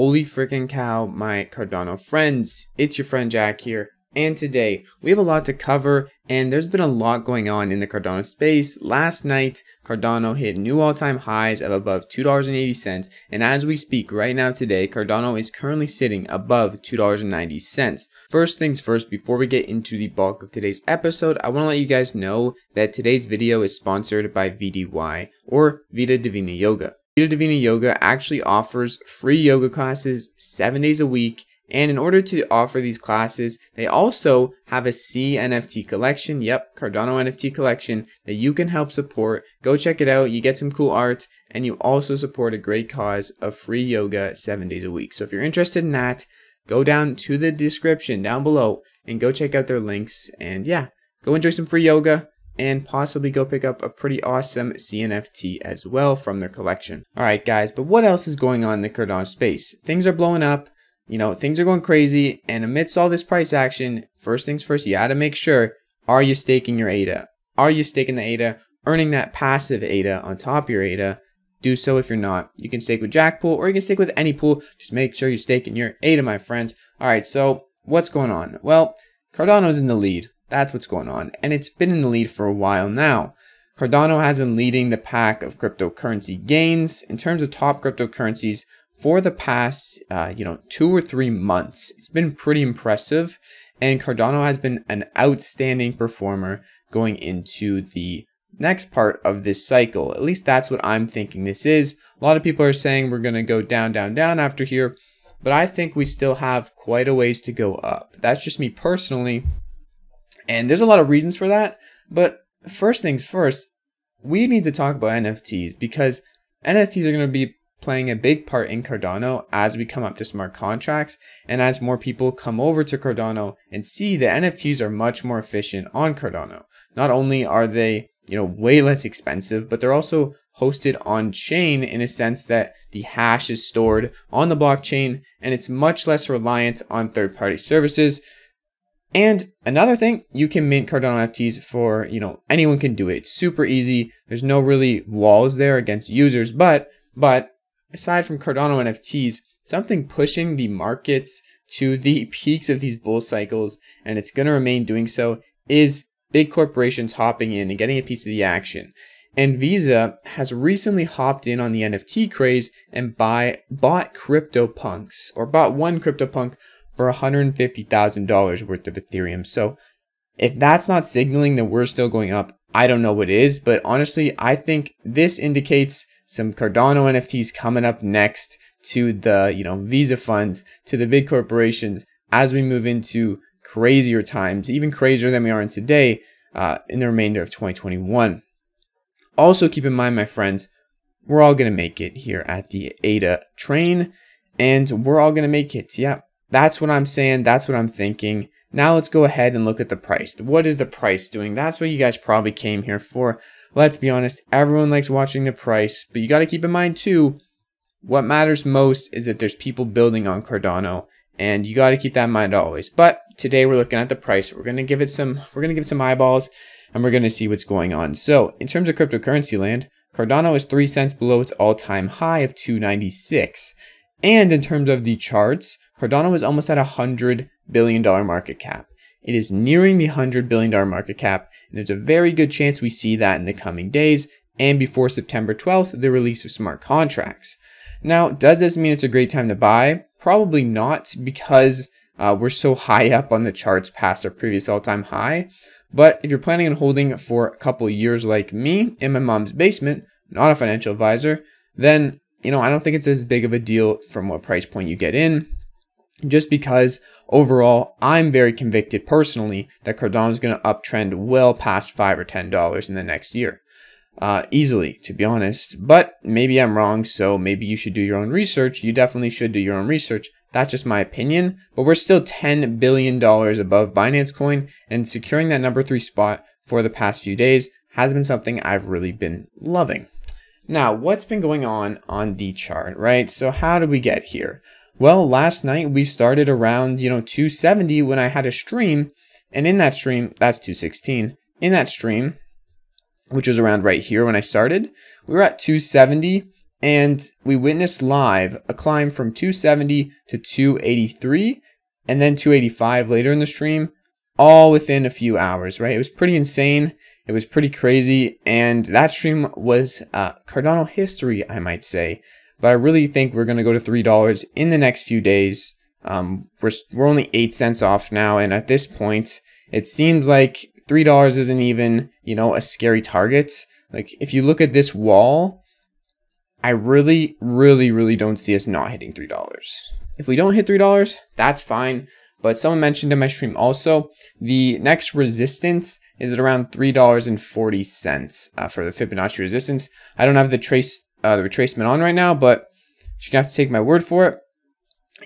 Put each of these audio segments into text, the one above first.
Holy freaking cow, my Cardano friends, it's your friend Jack here, and today we have a lot to cover, and there's been a lot going on in the Cardano space. Last night, Cardano hit new all-time highs of above $2.80, and as we speak right now today, Cardano is currently sitting above $2.90. First things first, before we get into the bulk of today's episode, I want to let you guys know that today's video is sponsored by VDY, or Vita Divina Yoga. Vita Divina Yoga actually offers free yoga classes 7 days a week, and in order to offer these classes, they also have a CNFT collection, yep, Cardano NFT collection, that you can help support. Go check it out, you get some cool art, and you also support a great cause of free yoga 7 days a week. So if you're interested in that, go down to the description down below and go check out their links, and yeah, go enjoy some free yoga, and possibly go pick up a pretty awesome CNFT as well from their collection. Alright guys, but what else is going on in the Cardano space? Things are blowing up, you know, things are going crazy, and amidst all this price action, first things first, you gotta make sure, are you staking your ADA? Are you staking the ADA, earning that passive ADA on top of your ADA? Do so if you're not. You can stake with Jackpool, or you can stake with any pool, just make sure you're staking your ADA, my friends. Alright, so what's going on? Well, Cardano's in the lead. That's what's going on, and it's been in the lead for a while now. Cardano has been leading the pack of cryptocurrency gains in terms of top cryptocurrencies for the past, 2 or 3 months. It's been pretty impressive, and Cardano has been an outstanding performer going into the next part of this cycle. At least that's what I'm thinking this is. A lot of people are saying we're gonna go down, down, down after here, but I think we still have quite a ways to go up. That's just me personally. And there's a lot of reasons for that, but first things first, we need to talk about NFTs, because NFTs are going to be playing a big part in Cardano as we come up to smart contracts, and as more people come over to Cardano and see that NFTs are much more efficient on Cardano. Not only are they, way less expensive, but they're also hosted on chain in a sense that the hash is stored on the blockchain, and it's much less reliant on third-party services. And another thing, you can mint Cardano NFTs for, anyone can do it. It's super easy. There's no really walls there against users. But aside from Cardano NFTs, something pushing the markets to the peaks of these bull cycles, and it's going to remain doing so, is big corporations hopping in and getting a piece of the action. And Visa has recently hopped in on the NFT craze and bought CryptoPunks, or bought one CryptoPunk for $150,000 worth of Ethereum. So if that's not signaling that we're still going up, I don't know what is, but honestly, I think this indicates some Cardano NFTs coming up next to the, Visa funds, to the big corporations, as we move into crazier times, even crazier than we are in today, in the remainder of 2021. Also keep in mind, my friends, we're all going to make it here at the ADA train, and we're all going to make it. Yeah. That's what I'm saying. That's what I'm thinking. Now let's go ahead and look at the price. What is the price doing? That's what you guys probably came here for. Let's be honest. Everyone likes watching the price, but you got to keep in mind too, what matters most is that there's people building on Cardano, and you got to keep that in mind always. But today we're looking at the price. We're going to give it some eyeballs, and we're going to see what's going on. So in terms of cryptocurrency land, Cardano is 3 cents below its all-time high of $2.96. And in terms of the charts, Cardano is almost at $100 billion market cap. It is nearing the $100 billion market cap, and there's a very good chance we see that in the coming days and before September 12th, the release of smart contracts. Now, does this mean it's a great time to buy? Probably not, because we're so high up on the charts past our previous all-time high. But if you're planning on holding for a couple years like me in my mom's basement, not a financial advisor, then I don't think it's as big of a deal from what price point you get in, just because overall, I'm very convicted personally that Cardano is going to uptrend well past $5 or $10 in the next year, easily, to be honest. But maybe I'm wrong, so maybe you should do your own research. You definitely should do your own research. That's just my opinion, but we're still $10 billion above Binance Coin, and securing that number 3 spot for the past few days has been something I've really been loving. Now, what's been going on the chart, right? So how did we get here? Well, last night we started around, 270 when I had a stream, and in that stream, that's 216. In that stream, which was around right here when I started, we were at 270, and we witnessed live a climb from 270 to 283 and then 285 later in the stream, all within a few hours, right? It was pretty insane. It was pretty crazy, and that stream was Cardano history, I might say. But I really think we're going to go to $3 in the next few days. We're only 8 cents off now, and at this point, it seems like $3 isn't even, you know, a scary target. Like, if you look at this wall, I really, really, really don't see us not hitting $3. If we don't hit $3, that's fine. But someone mentioned in my stream also, the next resistance is at around $3.40 for the Fibonacci resistance. I don't have the retracement on right now, but you're gonna have to take my word for it.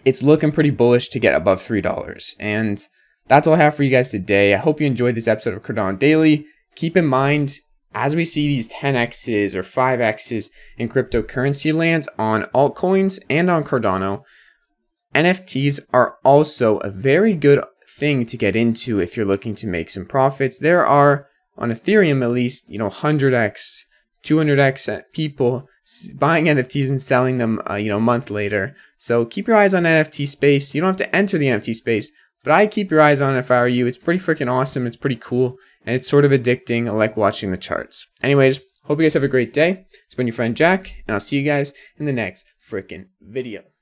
It's looking pretty bullish to get above $3. And that's all I have for you guys today. I hope you enjoyed this episode of Cardano Daily. Keep in mind, as we see these 10x's or 5x's in cryptocurrency lands on altcoins and on Cardano, NFTs are also a very good thing to get into if you're looking to make some profits. There are, on Ethereum at least, you know, 100x, 200x people buying NFTs and selling them, you know, a month later. So keep your eyes on NFT space. You don't have to enter the NFT space, but I keep your eyes on it if I were you. It's pretty freaking awesome. It's pretty cool, and it's sort of addicting. I like watching the charts. Anyways, hope you guys have a great day. It's been your friend Jack, and I'll see you guys in the next freaking video.